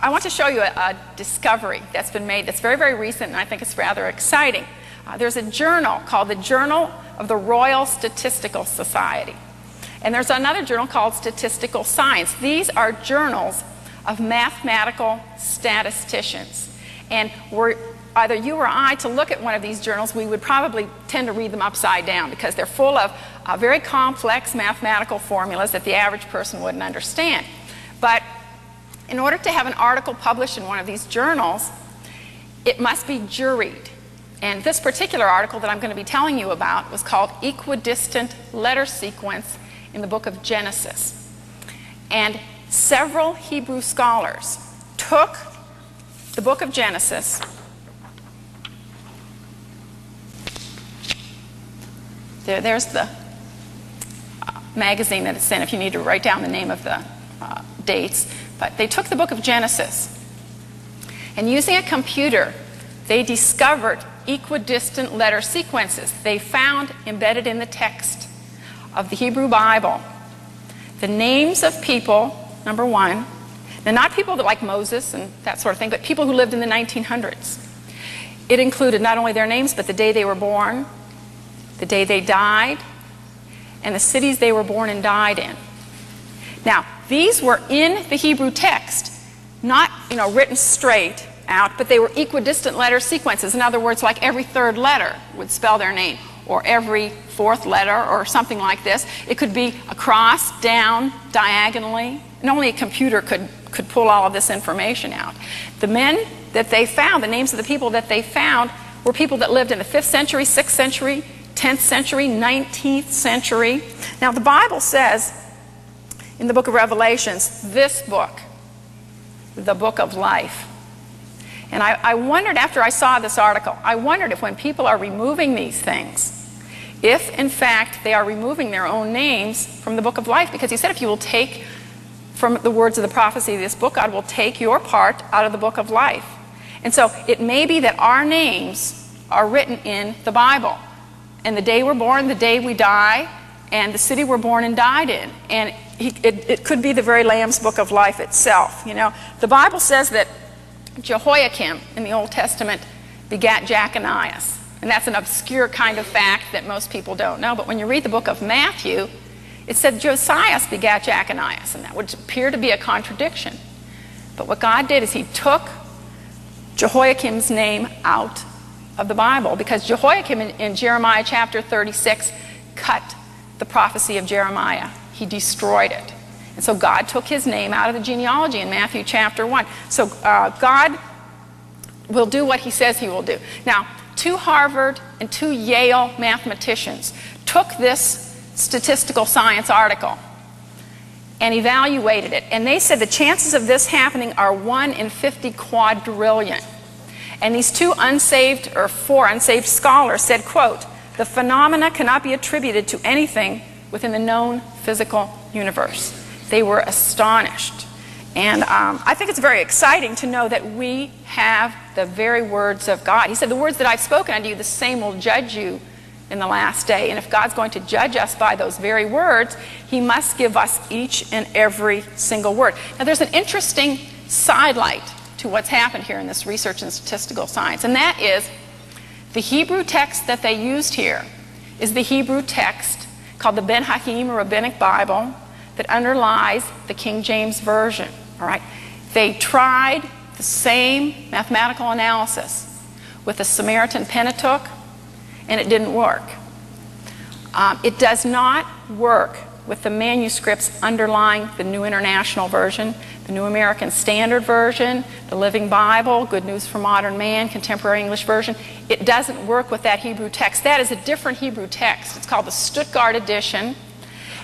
I want to show you a discovery that's been made that's very, very recent, and I think it's rather exciting. There's a journal called the Journal of the Royal Statistical Society. And there's another journal called Statistical Science. These are journals of mathematical statisticians. And were either you or I to look at one of these journals, we would probably tend to read them upside down because they're full of very complex mathematical formulas that the average person wouldn't understand. But in order to have an article published in one of these journals, it must be juried. And this particular article that I'm going to be telling you about was called Equidistant Letter Sequence in the Book of Genesis. And several Hebrew scholars took the Book of Genesis, there's the magazine that it's in if you need to write down the name of the dates, but they took the Book of Genesis and using a computer they discovered equidistant letter sequences. They found embedded in the text of the Hebrew Bible the names of people, number one, and not people that like Moses and that sort of thing, but people who lived in the 1900s. It included not only their names, but the day they were born, the day they died, and the cities they were born and died in. Now, these were in the Hebrew text, not, written straight out, but they were equidistant letter sequences. In other words, like every third letter would spell their name, or every fourth letter, or something like this. It could be across, down, diagonally, and only a computer could pull all of this information out. The men that they found, the names of the people that they found, were people that lived in the 5th century, 6th century, 10th century, 19th century. Now the Bible says in the book of Revelations, this book, the book of life. And I wondered after I saw this article, I wondered if when people are removing these things, if in fact they are removing their own names from the book of life, because he said if you will take from the words of the prophecy of this book, God will take your part out of the book of life. And so it may be that our names are written in the Bible, and the day we're born, the day we die, and the city we're born and died in. And it could be the very Lamb's book of life itself. The Bible says that Jehoiakim in the Old Testament begat Jeconias, and that's an obscure kind of fact that most people don't know, but when you read the book of Matthew, it said Josias begat Jeconias, and that would appear to be a contradiction. But what God did is he took Jehoiakim's name out of the Bible, because Jehoiakim in Jeremiah chapter 36 cut the prophecy of Jeremiah. He destroyed it. And so God took his name out of the genealogy in Matthew chapter 1. So God will do what he says he will do. Now, 2 Harvard and 2 Yale mathematicians took this statistical science article and evaluated it. And they said the chances of this happening are 1 in 50 quadrillion. And these 4 unsaved scholars said, quote, the phenomena cannot be attributed to anything within the known physical universe. They were astonished. And I think it's very exciting to know that we have the very words of God. He said, the words that I've spoken unto you, the same will judge you in the last day. And if God's going to judge us by those very words, he must give us each and every single word. Now there's an interesting sidelight to what's happened here in this research in statistical science, and that is the Hebrew text that they used here is the Hebrew text called the Ben Hakim, or Rabbinic Bible, that underlies the King James Version. All right? They tried the same mathematical analysis with the Samaritan Pentateuch, and it didn't work. It does not work with the manuscripts underlying the New International Version, the New American Standard Version, the Living Bible, Good News for Modern Man, Contemporary English Version. It doesn't work with that Hebrew text. That is a different Hebrew text. It's called the Stuttgart Edition.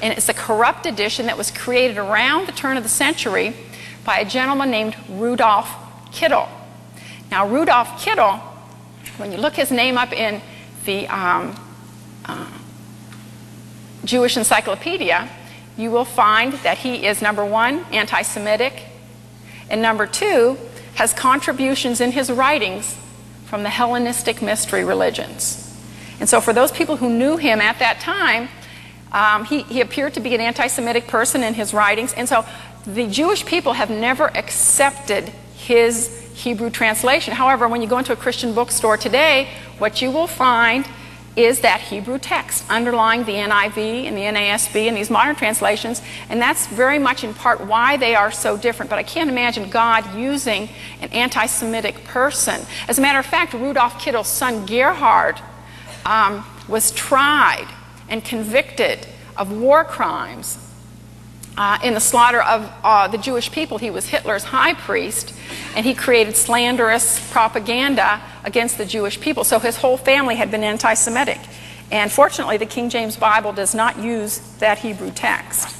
And it's a corrupt edition that was created around the turn of the century by a gentleman named Rudolf Kittel. Now Rudolf Kittel, when you look his name up in the Jewish Encyclopedia, you will find that he is, number one, anti-Semitic, and number two, has contributions in his writings from the Hellenistic mystery religions. And so for those people who knew him at that time, he appeared to be an anti-Semitic person in his writings, and so the Jewish people have never accepted his Hebrew translation. However, when you go into a Christian bookstore today, what you will find is that Hebrew text underlying the NIV and the NASB and these modern translations, and that's very much in part why they are so different. But I can't imagine God using an anti-Semitic person. As a matter of fact, Rudolf Kittel's son Gerhard was tried and convicted of war crimes in the slaughter of the Jewish people. He was Hitler's high priest, and he created slanderous propaganda against the Jewish people. So his whole family had been anti-Semitic. And fortunately, the King James Bible does not use that Hebrew text.